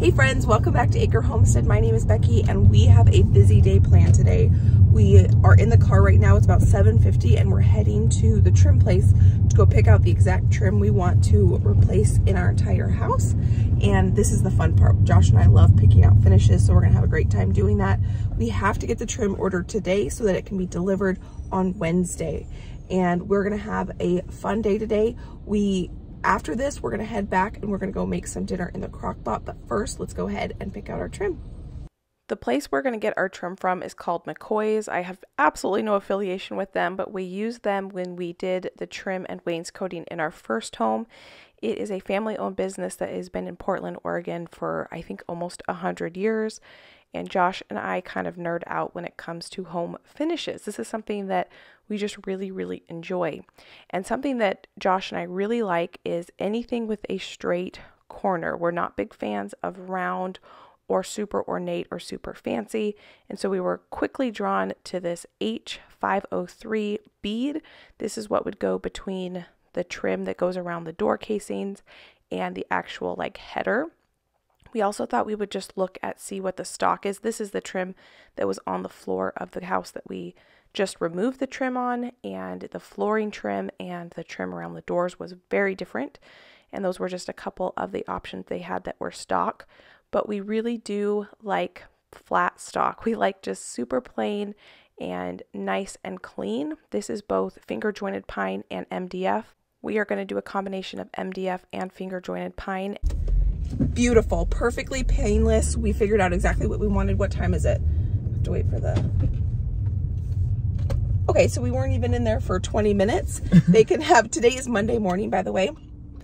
Hey friends, welcome back to Acre Homestead. My name is Becky and we have a busy day planned today. We are in the car right now. It's about 7:50 and we're heading to the trim place to go pick out the exact trim we want to replace in our entire house. And this is the fun part. Josh and I love picking out finishes, so we're gonna have a great time doing that. We have to get the trim ordered today so that it can be delivered on Wednesday. And we're gonna have a fun day today. After this, we're gonna head back and we're gonna go make some dinner in the crock pot, but first, let's go ahead and pick out our trim. The place we're gonna get our trim from is called McCoy's. I have absolutely no affiliation with them, but we used them when we did the trim and wainscoting in our first home. It is a family-owned business that has been in Portland, Oregon for, I think, almost 100 years, and Josh and I kind of nerd out when it comes to home finishes. This is something that we just really, really enjoy. And something that Josh and I really like is anything with a straight corner. We're not big fans of round or super ornate or super fancy. And so we were quickly drawn to this H503 bead. This is what would go between the trim that goes around the door casings and the actual like header. We also thought we would just see what the stock is. This is the trim that was on the floor of the house that we just removed the trim on, and the flooring trim and the trim around the doors was very different. And those were just a couple of the options they had that were stock, but we really do like flat stock. We like just super plain and nice and clean. This is both finger jointed pine and MDF. We are going to do a combination of MDF and finger jointed pine. Beautiful, perfectly painless. We figured out exactly what we wanted. What time is it? I have to wait for the... Okay, so we weren't even in there for 20 minutes. They can have... Today is Monday morning, by the way.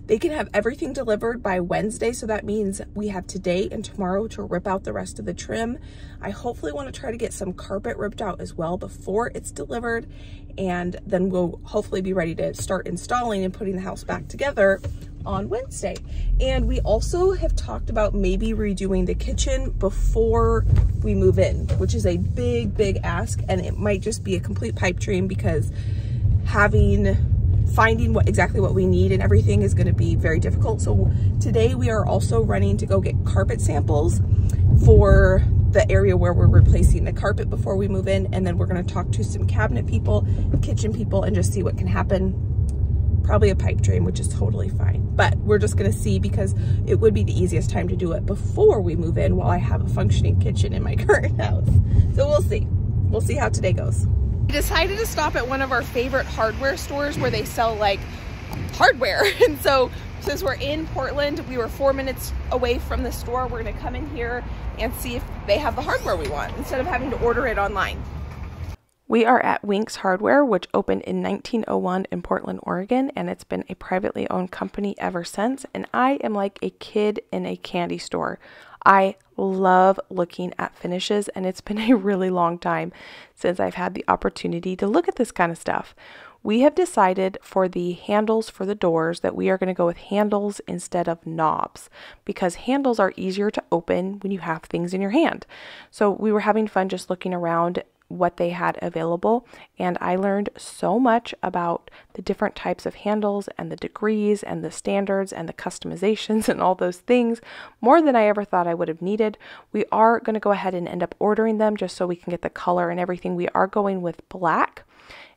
They can have everything delivered by Wednesday, so that means we have today and tomorrow to rip out the rest of the trim. I hopefully want to try to get some carpet ripped out as well before it's delivered, and then we'll hopefully be ready to start installing and putting the house back together on Wednesday. And we also have talked about maybe redoing the kitchen before we move in, which is a big ask, and it might just be a complete pipe dream, because finding exactly what we need and everything is going to be very difficult. So today we are also running to go get carpet samples for the area where we're replacing the carpet before we move in, and then we're going to talk to some cabinet people, kitchen people, and just see what can happen. Probably a pipe dream, which is totally fine, but we're just gonna see, because it would be the easiest time to do it before we move in, while I have a functioning kitchen in my current house. So we'll see how today goes. We decided to stop at one of our favorite hardware stores where they sell like hardware, and so since we're in Portland, we were 4 minutes away from the store. We're gonna come in here and see if they have the hardware we want instead of having to order it online. We are at Wink's Hardware, which opened in 1901 in Portland, Oregon, and it's been a privately owned company ever since, and I am like a kid in a candy store. I love looking at finishes, and it's been a really long time since I've had the opportunity to look at this kind of stuff. We have decided for the handles for the doors that we are going to go with handles instead of knobs, because handles are easier to open when you have things in your hand. So we were having fun just looking around what they had available, and I learned so much about the different types of handles and the degrees and the standards and the customizations and all those things, more than I ever thought I would have needed. We are going to go ahead and end up ordering them just so we can get the color and everything. We are going with black,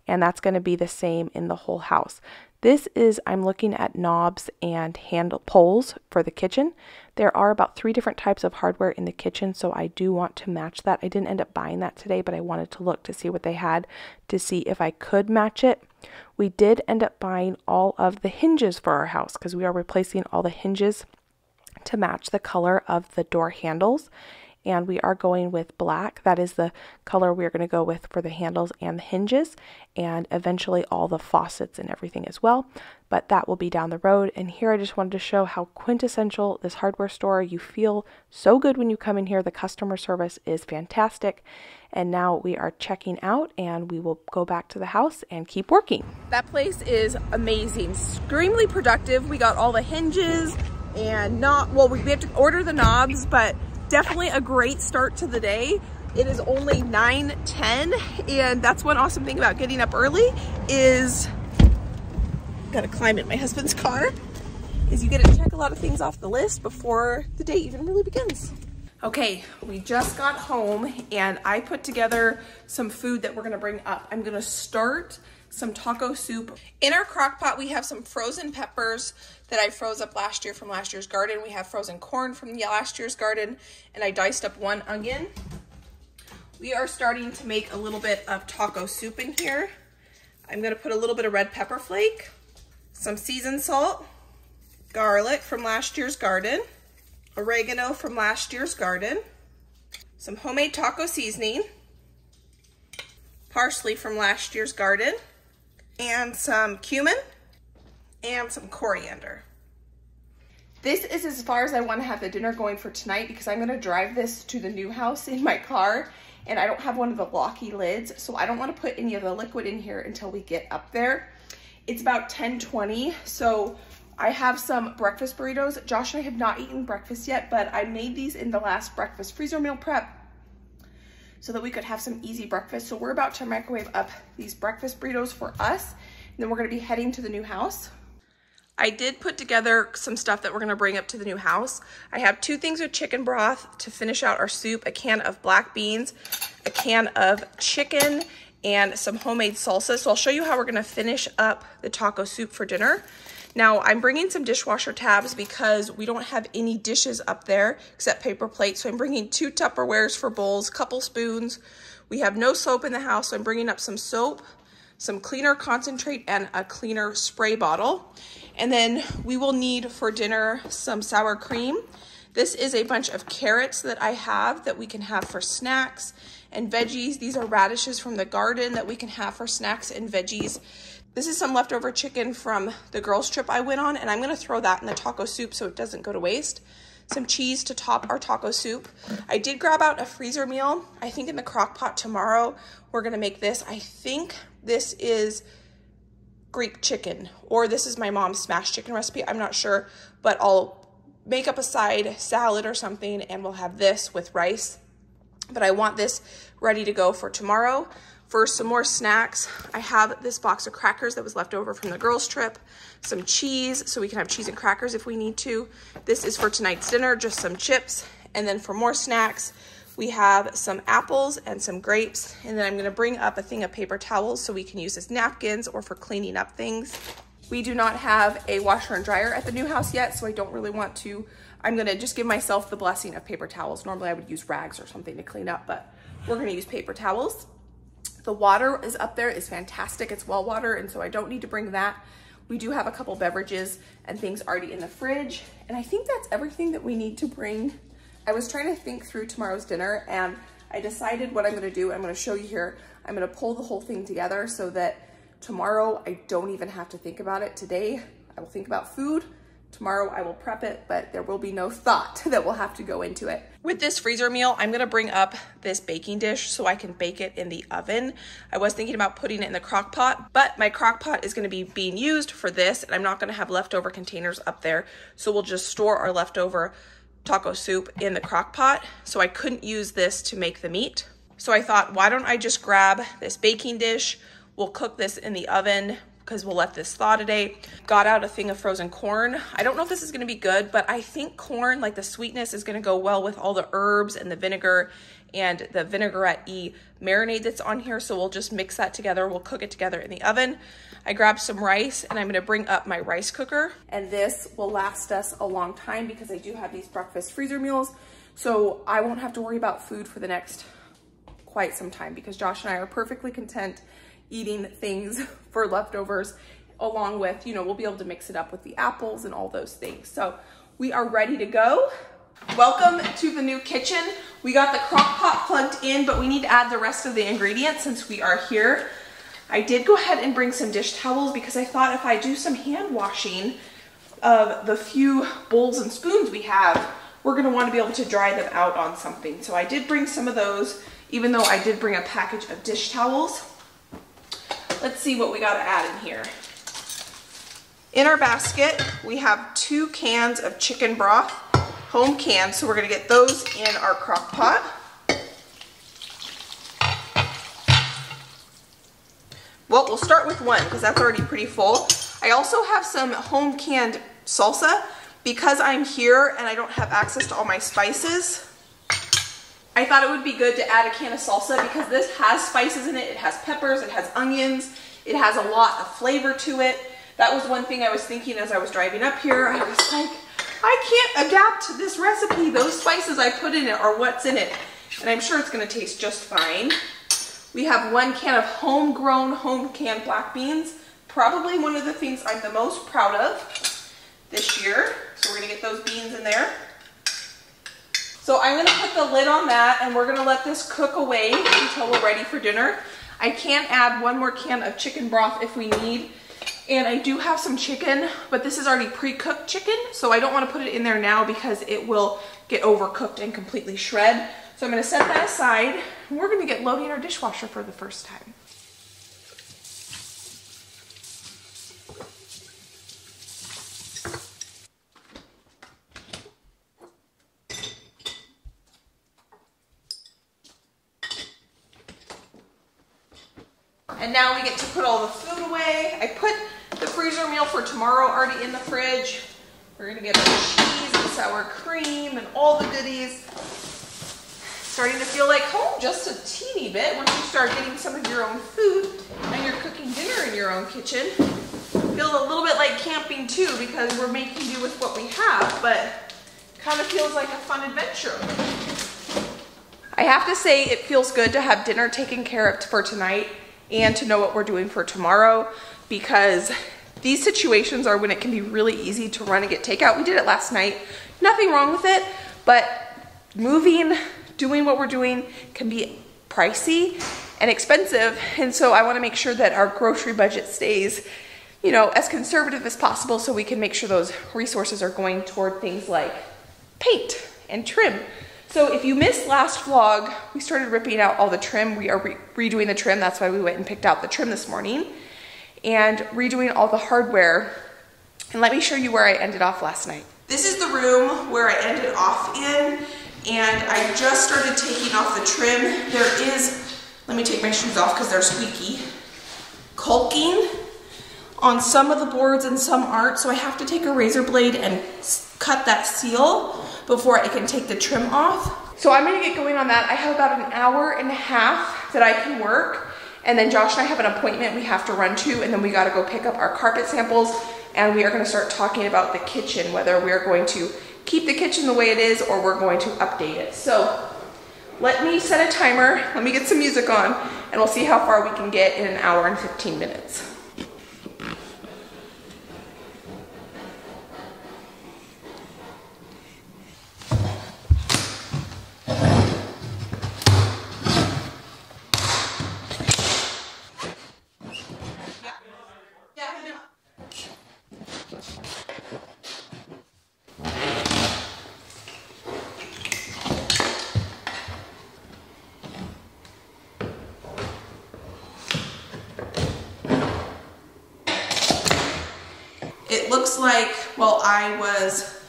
and that's going to be the same in the whole house. This is, I'm looking at knobs and handle poles for the kitchen. There are about 3 different types of hardware in the kitchen, so I do want to match that. I didn't end up buying that today, but I wanted to look to see what they had to see if I could match it. We did end up buying all of the hinges for our house, because we are replacing all the hinges to match the color of the door handles. And we are going with black. That is the color we're going to go with for the handles and the hinges, and eventually all the faucets and everything as well, but that will be down the road. And here I just wanted to show how quintessential this hardware store. You feel so good when you come in here. The customer service is fantastic. And now we are checking out, and we will go back to the house and keep working. That place is amazing, extremely productive. We got all the hinges and we have to order the knobs, but definitely a great start to the day. It is only 9:10, and that's one awesome thing about getting up early is, gotta climb in my husband's car. is you get to check a lot of things off the list before the day even really begins. Okay, we just got home and I put together some food that we're gonna bring up. I'm gonna start some taco soup. In our crock pot, we have some frozen peppers that I froze up last year from last year's garden. We have frozen corn from the last year's garden, and I diced up one onion. We are starting to make a little bit of taco soup in here. I'm gonna put a little bit of red pepper flake, some seasoned salt, garlic from last year's garden, oregano from last year's garden, some homemade taco seasoning, parsley from last year's garden, and some cumin, and some coriander. This is as far as I want to have the dinner going for tonight because I'm going to drive this to the new house in my car, and I don't have one of the locky lids, so I don't want to put any of the liquid in here until we get up there. It's about 10:20, so I have some breakfast burritos. Josh and I have not eaten breakfast yet, but I made these in the last breakfast freezer meal prep so that we could have some easy breakfast. So we're about to microwave up these breakfast burritos for us, and then we're gonna be heading to the new house. I did put together some stuff that we're gonna bring up to the new house. I have two things of chicken broth to finish out our soup, a can of black beans, a can of chicken, and some homemade salsa. So I'll show you how we're gonna finish up the taco soup for dinner. Now, I'm bringing some dishwasher tabs because we don't have any dishes up there except paper plates. So I'm bringing two Tupperwares for bowls, couple spoons. We have no soap in the house, so I'm bringing up some soap, some cleaner concentrate, and a cleaner spray bottle. And then we will need for dinner some sour cream. This is a bunch of carrots that I have that we can have for snacks and veggies. These are radishes from the garden that we can have for snacks and veggies. This is some leftover chicken from the girls' trip I went on, and I'm gonna throw that in the taco soup so it doesn't go to waste. Some cheese to top our taco soup. I did grab out a freezer meal. I think in the crock pot tomorrow, we're gonna make this. I think this is Greek chicken, or this is my mom's smashed chicken recipe. I'm not sure, but I'll make up a side salad or something, and we'll have this with rice. But I want this ready to go for tomorrow. For some more snacks, I have this box of crackers that was left over from the girls' trip, some cheese, so we can have cheese and crackers if we need to. This is for tonight's dinner, just some chips. And then for more snacks, we have some apples and some grapes. And then I'm gonna bring up a thing of paper towels so we can use as napkins or for cleaning up things. We do not have a washer and dryer at the new house yet, so I don't really want to. I'm gonna just give myself the blessing of paper towels. Normally I would use rags or something to clean up, but we're gonna use paper towels. The water is up there, is fantastic. It's well water, and so I don't need to bring that. We do have a couple beverages and things already in the fridge, and I think that's everything that we need to bring. I was trying to think through tomorrow's dinner, and I decided what I'm gonna do. I'm gonna show you here. I'm gonna pull the whole thing together so that tomorrow I don't even have to think about it. Today, I will think about food. Tomorrow I will prep it, but there will be no thought that will have to go into it. With this freezer meal, I'm gonna bring up this baking dish so I can bake it in the oven. I was thinking about putting it in the crock pot, but my crock pot is gonna be being used for this, and I'm not gonna have leftover containers up there. So we'll just store our leftover taco soup in the crock pot. So I couldn't use this to make the meat. So I thought, why don't I just grab this baking dish? We'll cook this in the oven, because we'll let this thaw today. Got out a thing of frozen corn. I don't know if this is gonna be good, but I think corn, like the sweetness is gonna go well with all the herbs and the vinegar and the vinaigrette-y marinade that's on here. So we'll just mix that together. We'll cook it together in the oven. I grabbed some rice, and I'm gonna bring up my rice cooker. And this will last us a long time because I do have these breakfast freezer meals. So I won't have to worry about food for the next quite some time because Josh and I are perfectly content eating things for leftovers, along with, you know, we'll be able to mix it up with the apples and all those things. So we are ready to go. Welcome to the new kitchen. We got the crock pot plugged in, but we need to add the rest of the ingredients since we are here. I did go ahead and bring some dish towels because I thought if I do some hand washing of the few bowls and spoons we have, we're gonna wanna be able to dry them out on something. So I did bring some of those, even though I did bring a package of dish towels. Let's see what we gotta add in here. In our basket, we have two cans of chicken broth, home canned, so we're gonna get those in our crock pot. Well, we'll start with one because that's already pretty full. I also have some home canned salsa. Because I'm here and I don't have access to all my spices, I thought it would be good to add a can of salsa because this has spices in it. It has peppers, it has onions, it has a lot of flavor to it. That was one thing I was thinking as I was driving up here. I was like, I can't adapt to this recipe. Those spices I put in it are what's in it. And I'm sure it's gonna taste just fine. We have one can of homegrown, home canned black beans. Probably one of the things I'm the most proud of this year. So we're gonna get those beans in there. So I'm gonna put the lid on that and we're gonna let this cook away until we're ready for dinner. I can add one more can of chicken broth if we need. And I do have some chicken, but this is already pre-cooked chicken, so I don't wanna put it in there now because it will get overcooked and completely shred. So I'm gonna set that aside. And we're gonna get loading our dishwasher for the first time. And now we get to put all the food away. I put the freezer meal for tomorrow already in the fridge. We're gonna get our cheese and sour cream and all the goodies. Starting to feel like home just a teeny bit once you start getting some of your own food and you're cooking dinner in your own kitchen. Feels a little bit like camping too because we're making do with what we have, but kind of feels like a fun adventure. I have to say it feels good to have dinner taken care of for tonight and to know what we're doing for tomorrow, because these situations are when it can be really easy to run and get takeout. We did it last night, nothing wrong with it, but moving, doing what we're doing can be pricey and expensive. And so I wanna make sure that our grocery budget stays, you know, as conservative as possible so we can make sure those resources are going toward things like paint and trim. So if you missed last vlog, we started ripping out all the trim. We are redoing the trim. That's why we went and picked out the trim this morning, and redoing all the hardware. And let me show you where I ended off last night. This is the room where I ended off in, and I just started taking off the trim. There is, let me take my shoes off because they're squeaky, caulking on some of the boards and some aren't. So I have to take a razor blade and cut that seal before I can take the trim off. So I'm gonna get going on that. I have about an hour and a half that I can work, and then Josh and I have an appointment we have to run to, and then we gotta go pick up our carpet samples, and we are gonna start talking about the kitchen, whether we're going to keep the kitchen the way it is or we're going to update it. So let me set a timer, let me get some music on, and we'll see how far we can get in an hour and 15 minutes. Like while I was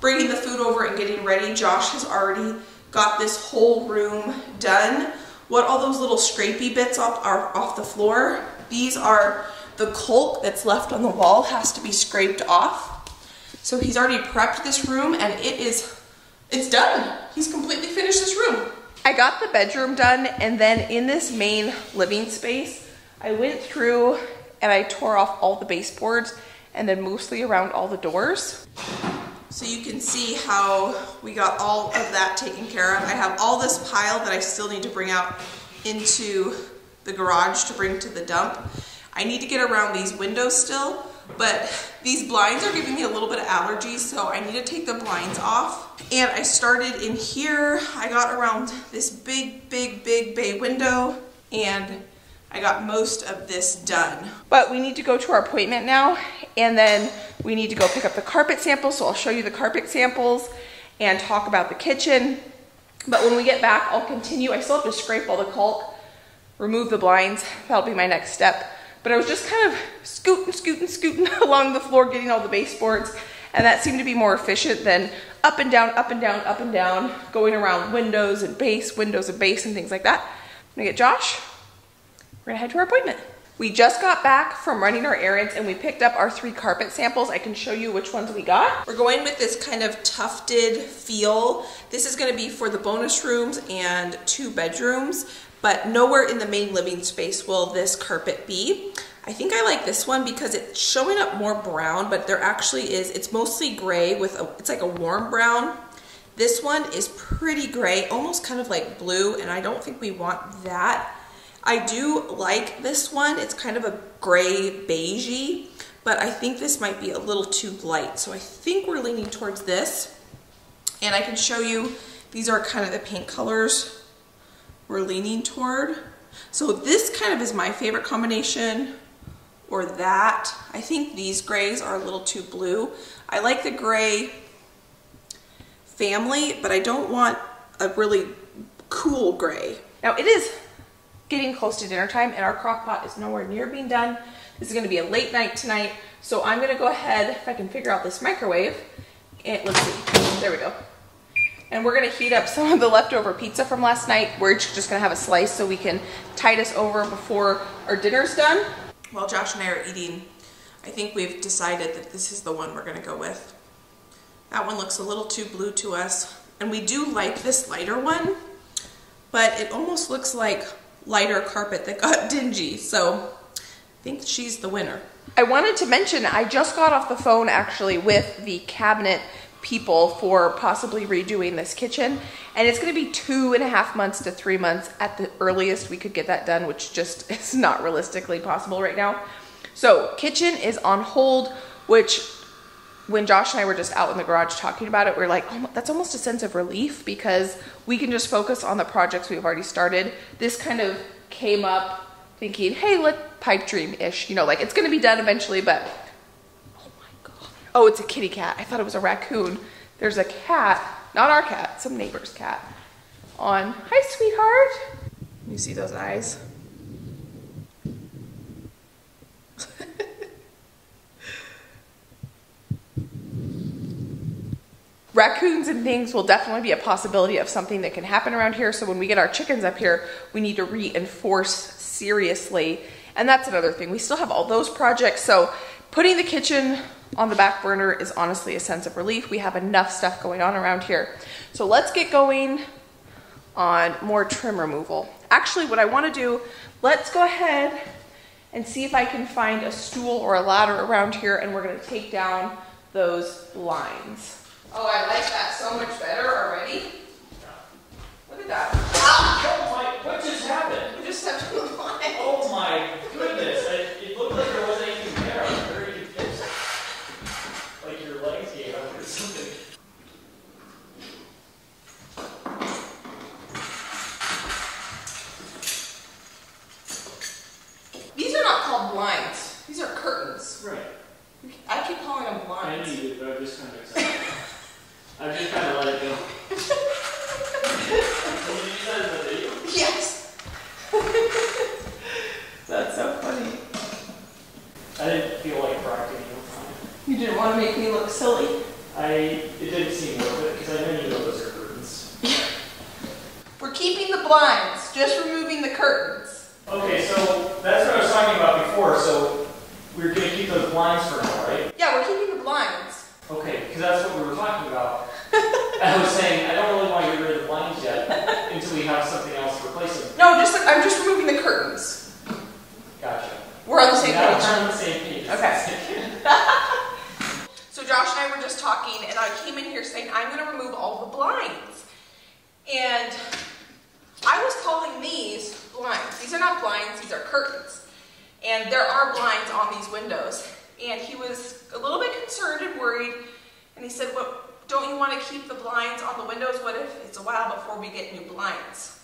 bringing the food over and getting ready, Josh has already got this whole room done. What all those little scrapey bits are off the floor, these are the caulk that's left on the wall has to be scraped off. So he's already prepped this room and it's done. He's completely finished this room. I got the bedroom done, and then in this main living space, I went through and I tore off all the baseboards and then mostly around all the doors. So you can see how we got all of that taken care of. I have all this pile that I still need to bring out into the garage to bring to the dump. I need to get around these windows still, but these blinds are giving me a little bit of allergies, so I need to take the blinds off. And I started in here, I got around this big bay window, and I got most of this done. But we need to go to our appointment now, and then we need to go pick up the carpet samples, so I'll show you the carpet samples and talk about the kitchen. But when we get back, I'll continue. I still have to scrape all the caulk, remove the blinds. That'll be my next step. But I was just kind of scooting along the floor, getting all the baseboards, and that seemed to be more efficient than up and down, going around windows and base and things like that. I'm gonna get Josh. We're gonna head to our appointment. We just got back from running our errands and we picked up our 3 carpet samples. I can show you which ones we got. We're going with this kind of tufted feel. This is going to be for the bonus rooms and 2 bedrooms, but nowhere in the main living space will this carpet be. I think I like this one because it's showing up more brown, but there actually is, it's mostly gray with a, it's like a warm brown. This one is pretty gray, almost kind of like blue, and I don't think we want that. I do like this one. It's kind of a gray beigey, but I think this might be a little too light. So I think we're leaning towards this. And I can show you, these are kind of the paint colors we're leaning toward. So this kind of is my favorite combination, or that. I think these grays are a little too blue. I like the gray family, but I don't want a really cool gray. Now it is getting close to dinner time and our crock pot is nowhere near being done. This is going to be a late night tonight, so I'm going to go ahead, if I can figure out this microwave, and let's see, there we go. And we're going to heat up some of the leftover pizza from last night. We're just going to have a slice so we can tide us over before our dinner's done. While Josh and I are eating, I think we've decided that this is the one we're going to go with. That one looks a little too blue to us, and we do like this lighter one, but it almost looks like lighter carpet that got dingy, so I think she's the winner. I wanted to mention, I just got off the phone actually with the cabinet people for possibly redoing this kitchen, and it's going to be 2.5 months to 3 months at the earliest we could get that done, which just is not realistically possible right now. So kitchen is on hold, which when Josh and I were just out in the garage talking about it, we were like, oh, that's almost a sense of relief because we can just focus on the projects we've already started. This kind of came up thinking, hey, let pipe dream-ish, you know, like it's going to be done eventually, but oh my God. Oh, it's a kitty cat. I thought it was a raccoon. There's a cat, not our cat, some neighbor's cat on. Hi, sweetheart. You see those eyes? Raccoons and things will definitely be a possibility of something that can happen around here. So when we get our chickens up here, we need to reinforce seriously. And that's another thing. We still have all those projects. So putting the kitchen on the back burner is honestly a sense of relief. We have enough stuff going on around here. So let's get going on more trim removal. Actually, what I want to do, let's go ahead and see if I can find a stool or a ladder around here, and we're going to take down those lines. Oh, I like that so much better already. Look at that. Ah! Oh my, what just happened? We just stepped on the line. Oh my goodness. It looked like there wasn't anything there. I was very confused. Like your legs gave up or something. These are not called blinds. These are curtains. Right. I keep calling them blinds. I knew you, but I'm just kind of excited. I'm just trying to let it go. Did you use that as a video? Yes. That's so funny. I didn't feel like practicing. You didn't want to make me look silly? It didn't seem worth it because I know you know those are curtains. We're keeping the blinds, just removing the curtains. Okay, so that's what I was talking about before. So we're going to keep those blinds for now, right? Yeah, we're keeping the blinds. Okay, because that's what we were talking about. I was saying, I don't really want to get rid of the blinds yet until we have something else to replace them. No, I'm just removing the curtains. Gotcha. We're on the same page. We're on the same page. Okay. So Josh and I were just talking, and I came in here saying, I'm going to remove all the blinds. And I was calling these blinds. These are not blinds, these are curtains. And there are blinds on these windows. And he was a little bit concerned and worried, and he said, well, don't you want to keep the blinds on the windows? What if it's a while before we get new blinds?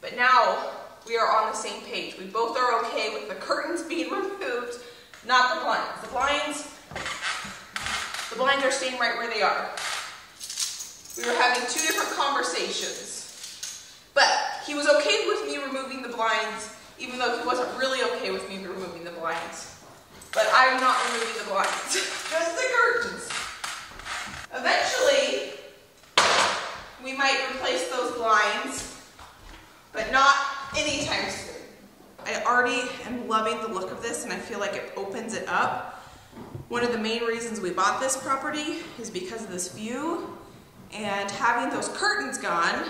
But now we are on the same page. We both are okay with the curtains being removed, not the blinds. The blinds are staying right where they are. We were having 2 different conversations, but he was okay with me removing the blinds, even though he wasn't really okay with me removing the blinds. But I'm not removing the blinds, just the curtains. Eventually, we might replace those blinds, but not anytime soon. I I already am loving the look of this and I feel like it opens it up. One of the main reasons we bought this property is because of this view, and having those curtains gone,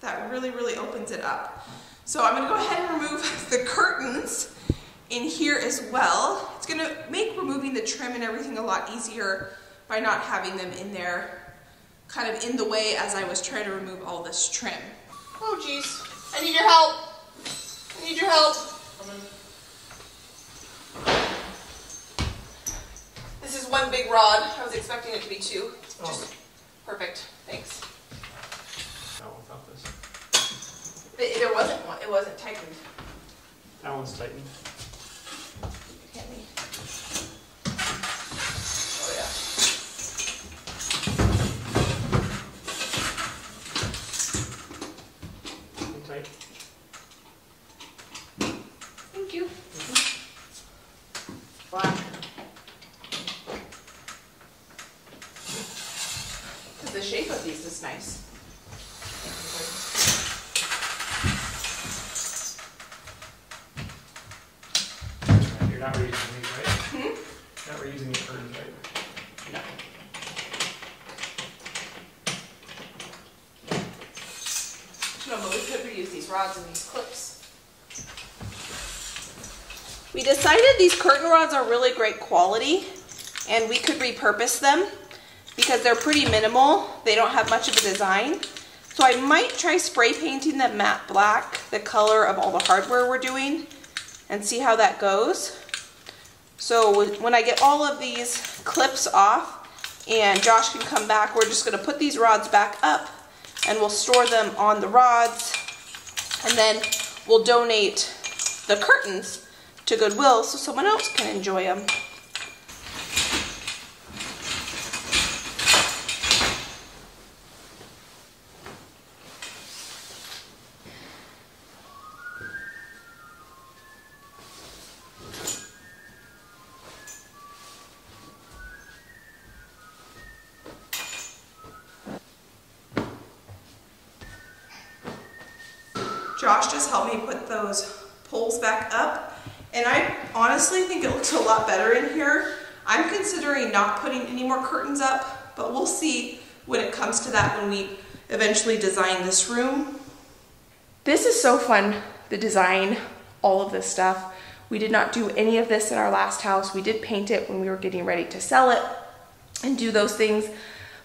that really, really opens it up. So I'm going to go ahead and remove the curtains in here as well. It's going to make removing the trim and everything a lot easier by not having them in there, kind of in the way as I was trying to remove all this trim. Oh geez, I need your help. I need your help. This is one big rod. I was expecting it to be two. Oh. Just perfect. Thanks. That one without this. There wasn't one. It wasn't tightened. That one's tightened. Hit me. Oh yeah. Pretty tight. Thank you. Mm-hmm. Black. The shape of these is nice. You're not reusing these, right? Hmm? Not reusing the curtains, right? No. No, but we could reuse these rods and these clips. We decided these curtain rods are really great quality and we could repurpose them. Because they're pretty minimal, they don't have much of a design. So I might try spray painting the matte black, the color of all the hardware we're doing, and see how that goes. So when I get all of these clips off and Josh can come back, we're just gonna put these rods back up and we'll store them on the rods, and then we'll donate the curtains to Goodwill so someone else can enjoy them. Josh just helped me put those poles back up, and I honestly think it looks a lot better in here. I'm considering not putting any more curtains up, but we'll see when it comes to that when we eventually design this room. This is so fun, the design, all of this stuff. We did not do any of this in our last house. We did paint it when we were getting ready to sell it and do those things,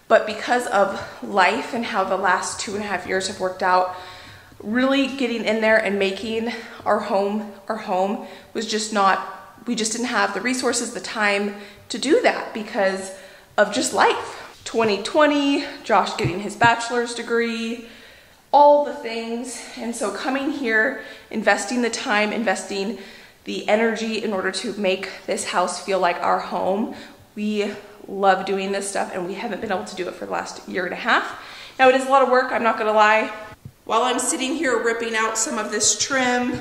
but because of life and how the last 2.5 years have worked out, really getting in there and making our home was just not, we just didn't have the resources, the time to do that because of just life. 2020, Josh getting his bachelor's degree, all the things. And so coming here, investing the time, investing the energy in order to make this house feel like our home. We love doing this stuff and we haven't been able to do it for the last 1.5 years. Now it is a lot of work, I'm not gonna lie. While I'm sitting here ripping out some of this trim,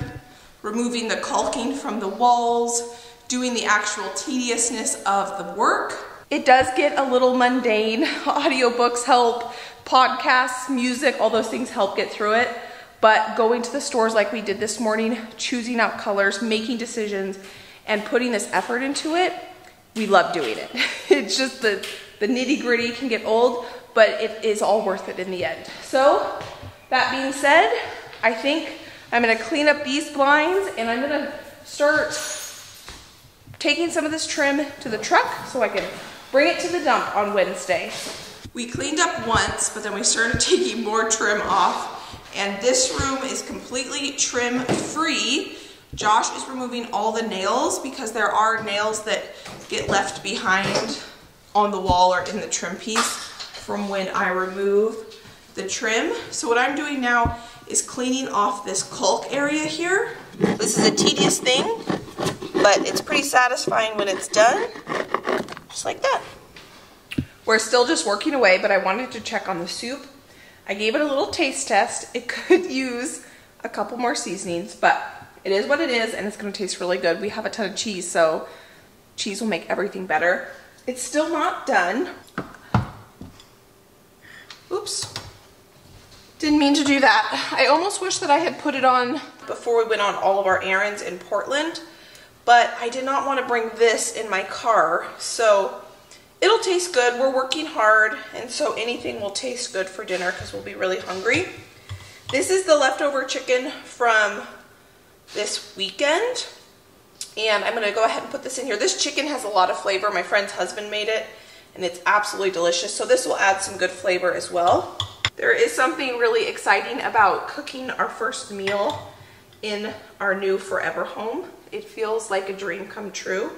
removing the caulking from the walls, doing the actual tediousness of the work. It does get a little mundane. Audiobooks help, podcasts, music, all those things help get through it. But going to the stores like we did this morning, choosing out colors, making decisions, and putting this effort into it, we love doing it. It's just the nitty-gritty can get old, but it is all worth it in the end. So, that being said, I think I'm gonna clean up these blinds and I'm gonna start taking some of this trim to the truck so I can bring it to the dump on Wednesday. We cleaned up once, but then we started taking more trim off, and this room is completely trim free. Josh is removing all the nails because there are nails that get left behind on the wall or in the trim piece from when I remove the trim. So what I'm doing now is cleaning off this caulk area here. This is a tedious thing, but it's pretty satisfying when it's done, just like that. We're still just working away, but I wanted to check on the soup. I gave it a little taste test. It could use a couple more seasonings, but it is what it is, and it's gonna taste really good. We have a ton of cheese, so cheese will make everything better. It's still not done. Oops. Didn't mean to do that. I almost wish that I had put it on before we went on all of our errands in Portland, but I did not want to bring this in my car, so it'll taste good. We're working hard, and so anything will taste good for dinner because we'll be really hungry. This is the leftover chicken from this weekend, and I'm going to go ahead and put this in here. This chicken has a lot of flavor. My friend's husband made it, and it's absolutely delicious, so this will add some good flavor as well. There is something really exciting about cooking our first meal in our new forever home. It feels like a dream come true.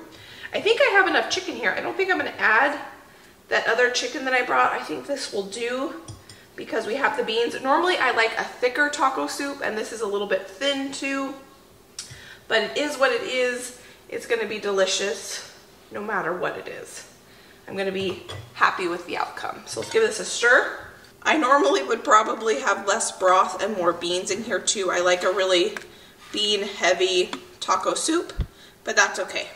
I think I have enough chicken here. I don't think I'm going to add that other chicken that I brought. I think this will do because we have the beans. Normally I like a thicker taco soup, and this is a little bit thin too, but it is what it is. It's going to be delicious no matter what it is. I'm going to be happy with the outcome. So let's give this a stir. I normally would probably have less broth and more beans in here too. I like a really bean heavy taco soup, but that's okay.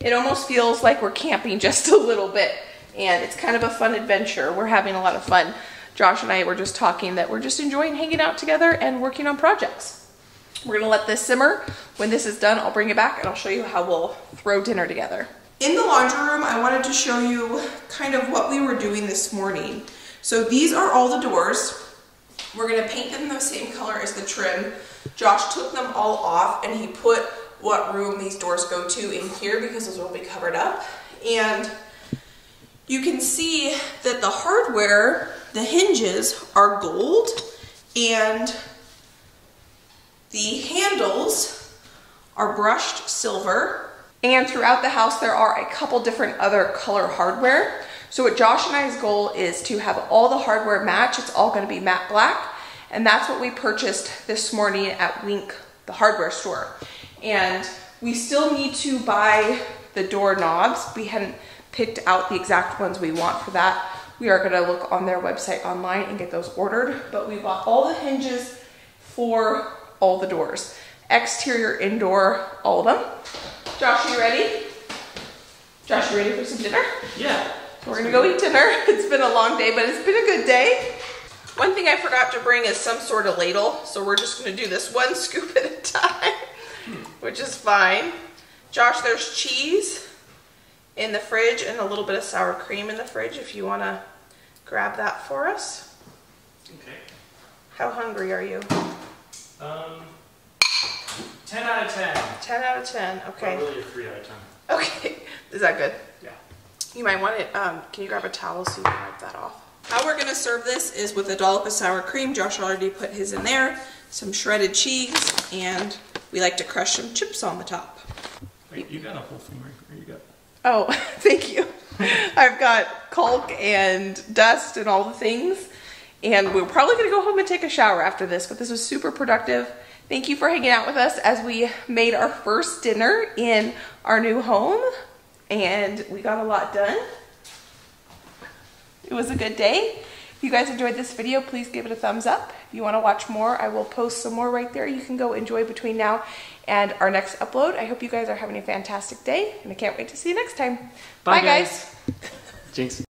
It almost feels like we're camping just a little bit, and it's kind of a fun adventure. We're having a lot of fun. Josh and I were just talking that we're just enjoying hanging out together and working on projects. We're gonna let this simmer. When this is done, I'll bring it back and I'll show you how we'll throw dinner together. In the laundry room, I wanted to show you kind of what we were doing this morning. So these are all the doors. We're gonna paint them the same color as the trim. Josh took them all off and he put what room these doors go to in here because those will be covered up. And you can see that the hardware, the hinges are gold, and the handles are brushed silver. And throughout the house, there are a couple different other color hardware. So what Josh and I's goal is to have all the hardware match. It's all gonna be matte black. And that's what we purchased this morning at Wink, the hardware store. And we still need to buy the door knobs. We hadn't picked out the exact ones we want for that. We are gonna look on their website online and get those ordered. But we bought all the hinges for all the doors. Exterior, indoor, all of them. Josh, you ready? Josh, you ready for some dinner? Yeah. We're gonna go eat dinner. It's been a long day, but it's been a good day. One thing I forgot to bring is some sort of ladle, so we're just gonna do this one scoop at a time, which is fine. Josh, there's cheese in the fridge and a little bit of sour cream in the fridge if you wanna grab that for us. Okay. How hungry are you? 10 out of 10. 10 out of 10, okay. Probably a 3 out of 10. Okay, is that good? Yeah. You might want it, can you grab a towel so you can wipe that off? How we're gonna serve this is with a dollop of sour cream. Josh already put his in there, some shredded cheese, and we like to crush some chips on the top. Wait, you got a whole thing right here, you got. Oh, thank you. I've got caulk and dust and all the things, and we're probably gonna go home and take a shower after this, but this was super productive. Thank you for hanging out with us as we made our first dinner in our new home. And we got a lot done. It was a good day. If you guys enjoyed this video, please give it a thumbs up. If you want to watch more, I will post some more right there. You can go enjoy between now and our next upload. I hope you guys are having a fantastic day, and I can't wait to see you next time. Bye guys. Jinx.